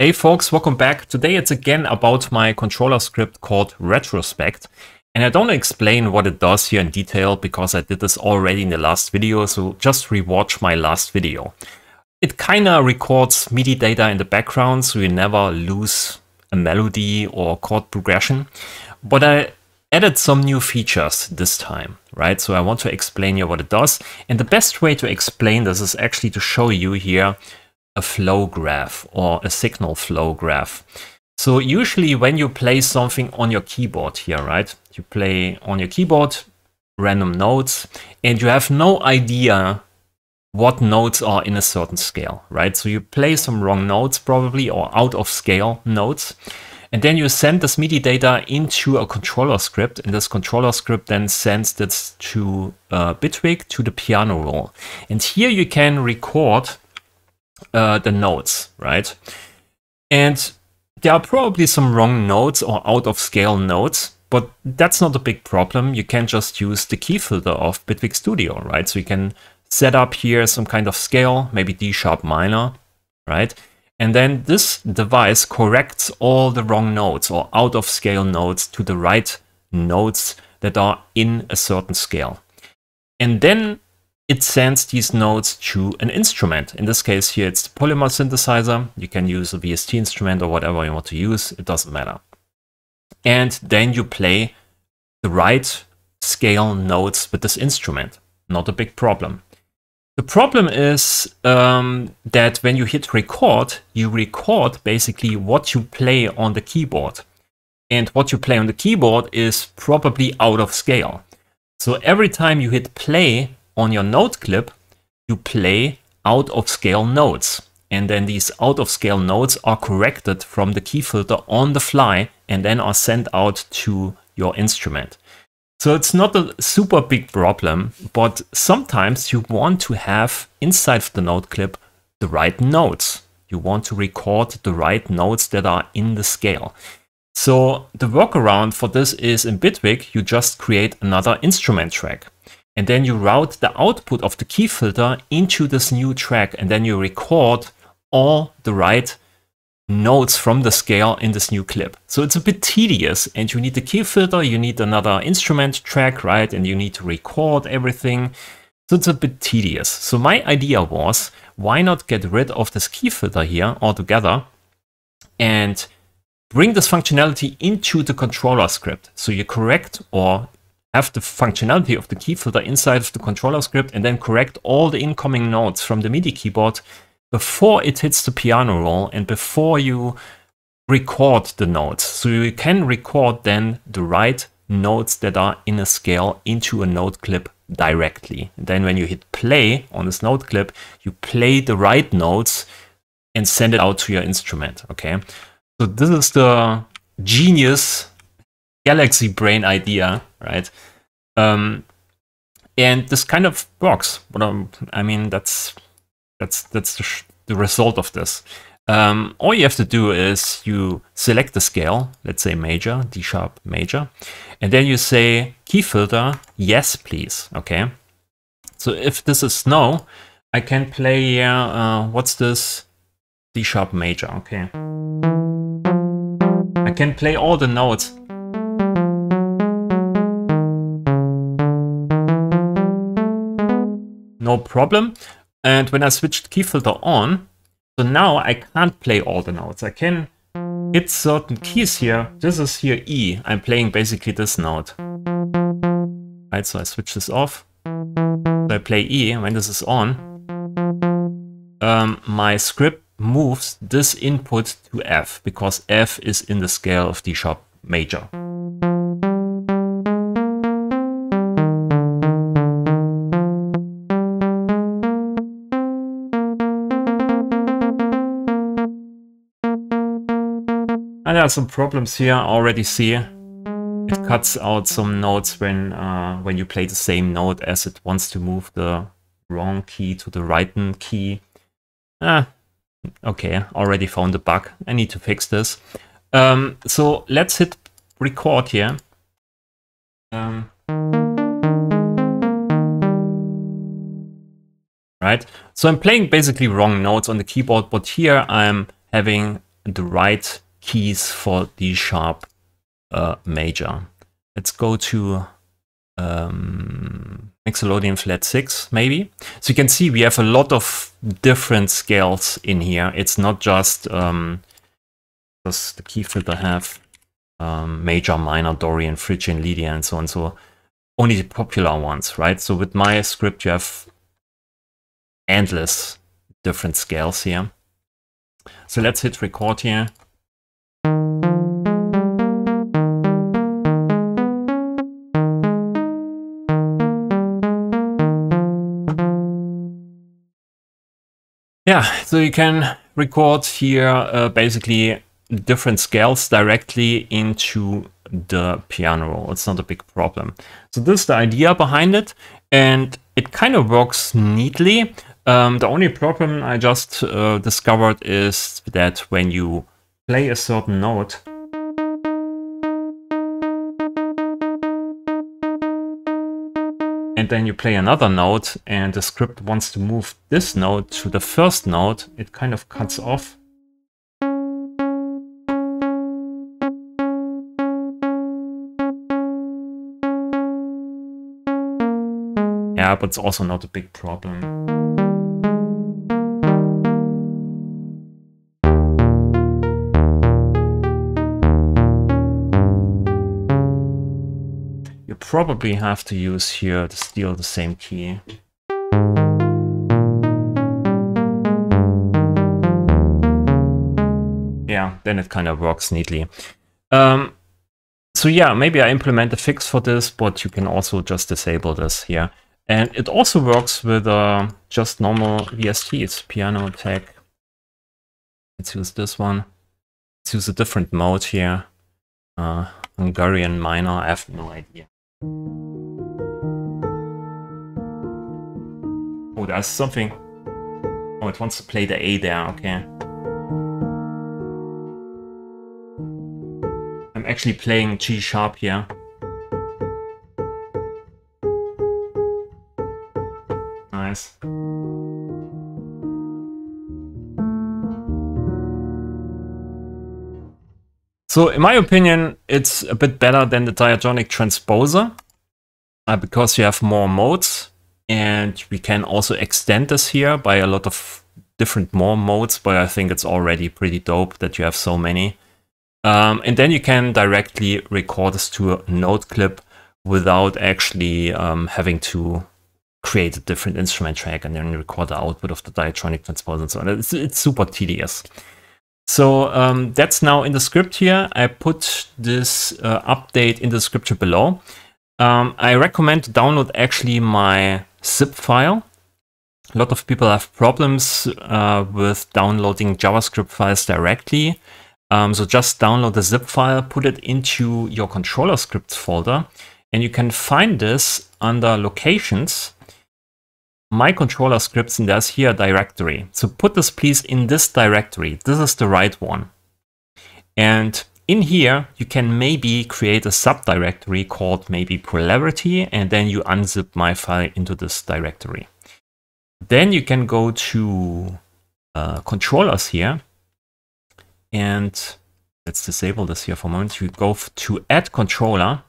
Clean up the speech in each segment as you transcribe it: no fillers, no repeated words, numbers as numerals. Hey folks, welcome back. Today it's again about my controller script called Retrospect. And I don't explain what it does here in detail because I did this already in the last video, so just rewatch my last video. It kinda records MIDI data in the background, so you never lose a melody or chord progression. But I added some new features this time, right? So I want to explain here what it does. And the best way to explain this is actually to show you here a flow graph or a signal flow graph. So usually when you play something on your keyboard here, right? You play on your keyboard random notes and you have no idea what notes are in a certain scale, right? So you play some wrong notes probably or out of scale notes, and then you send this MIDI data into a controller script, and this controller script then sends this to Bitwig, to the Piano Roll. And here you can record the notes, right? And there are probably some wrong notes or out of scale notes, but that's not a big problem. You can just use the key filter of Bitwig Studio, right? So you can set up here some kind of scale, maybe D sharp minor, right? And then this device corrects all the wrong notes or out of scale notes to the right notes that are in a certain scale. And then it sends these notes to an instrument. In this case here, it's the Polymer Synthesizer. You can use a VST instrument or whatever you want to use. It doesn't matter. And then you play the right scale notes with this instrument. Not a big problem. The problem is that when you hit record, you record basically what you play on the keyboard. And what you play on the keyboard is probably out of scale. So every time you hit play on your note clip, you play out of scale notes, and then these out of scale notes are corrected from the key filter on the fly and then are sent out to your instrument. So it's not a super big problem, but sometimes you want to have inside the note clip the right notes. You want to record the right notes that are in the scale. So the workaround for this is in Bitwig, you just create another instrument track. And then you route the output of the key filter into this new track, and then you record all the right notes from the scale in this new clip. So it's a bit tedious, and you need the key filter, you need another instrument track, right? And you need to record everything. So it's a bit tedious. So my idea was, why not get rid of this key filter here altogether and bring this functionality into the controller script. So you correct or have the functionality of the key filter inside of the controller script and then correct all the incoming notes from the MIDI keyboard before it hits the Piano Roll and before you record the notes. So you can record then the right notes that are in a scale into a note clip directly. Then when you hit play on this note clip, you play the right notes and send it out to your instrument, okay? So this is the genius galaxy brain idea, right? And this kind of works. But I mean, that's the result of this. All you have to do is you select the scale, let's say major, D sharp major, and then you say key filter, yes please. Okay. So if this is no, I can play what's this? D sharp major. Okay. I can play all the notes. No problem. And when I switched key filter on, so now I can't play all the notes. I can hit certain keys here. This is here E. I'm playing basically this note. Right, so I switch this off. So I play E. When this is on, my script moves this input to F because F is in the scale of D sharp major. And there are some problems here, I already see. It cuts out some notes when you play the same note as it wants to move the wrong key to the right key. Okay, already found a bug. I need to fix this. So let's hit record here. Right, so I'm playing basically wrong notes on the keyboard, but here I'm having and the right keys for D sharp major. Let's go to Mixolydian flat 6, maybe. So you can see we have a lot of different scales in here. It's not just does the key filter have major, minor, Dorian, Phrygian, Lydian, and so on. So only the popular ones, right? So with my script, you have endless different scales here. So let's hit record here. Yeah, so you can record here basically different scales directly into the piano roll. It's not a big problem. So this is the idea behind it, and it kind of works neatly. The only problem I just discovered is that when you play a certain note, and then you play another note, and the script wants to move this note to the first note, it kind of cuts off. Yeah, but it's also not a big problem. Probably have to use here to steal the same key. Yeah, then it kind of works neatly. So yeah, maybe I implement a fix for this, but you can also just disable this here. And it also works with just normal VSTs, piano tech. Let's use this one. Let's use a different mode here. Hungarian minor, I have no idea. Oh, there's something. Oh, it wants to play the A there, okay. I'm actually playing G sharp here. Nice. So in my opinion, it's a bit better than the diatonic transposer because you have more modes, and we can also extend this here by a lot of different more modes, but I think it's already pretty dope that you have so many. And then you can directly record this to a note clip without actually having to create a different instrument track and then record the output of the diatonic transposer and so on. It's super tedious. So that's now in the script here. I put this update in the description below. I recommend to download actually my zip file. A lot of people have problems with downloading JavaScript files directly. So just download the zip file, put it into your controller scripts folder, and you can find this under locations. My controller scripts, and there's here a directory. So put this please in this directory. This is the right one. And in here, you can maybe create a subdirectory called maybe Polarity, and then you unzip my file into this directory. Then you can go to controllers here, and let's disable this here for a moment. You go to add controller,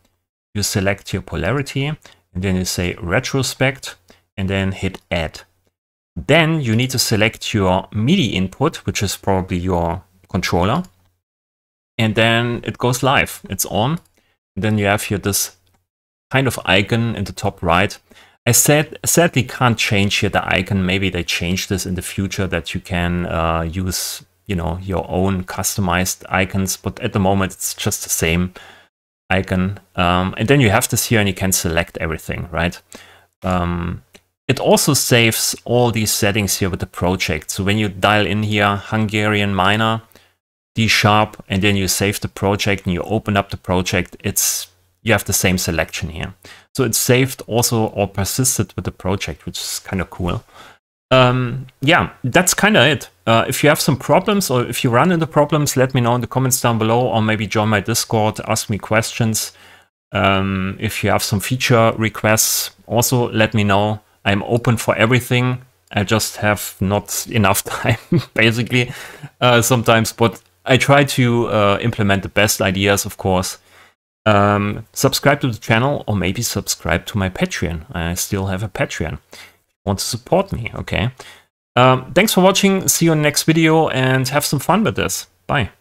you select your Polarity, and then you say Retrospect, and then hit add. Then you need to select your MIDI input, which is probably your controller. And then it goes live, it's on. And then you have here this kind of icon in the top right. I sadly can't change here the icon. Maybe they change this in the future that you can use, you know, your own customized icons, but at the moment it's just the same icon. And then you have this here and you can select everything, right? It also saves all these settings here with the project. So when you dial in here, Hungarian minor, D sharp, and then you save the project and you open up the project, you have the same selection here. So it's saved also or persisted with the project, which is kind of cool. Yeah, that's kind of it. If you have some problems or if you run into problems, let me know in the comments down below, or maybe join my Discord, ask me questions. If you have some feature requests, also let me know. I'm open for everything. I just have not enough time, basically, sometimes. But I try to implement the best ideas, of course. Subscribe to the channel, or maybe subscribe to my Patreon. I still have a Patreon. If you want to support me, okay? Thanks for watching. See you in the next video and have some fun with this. Bye.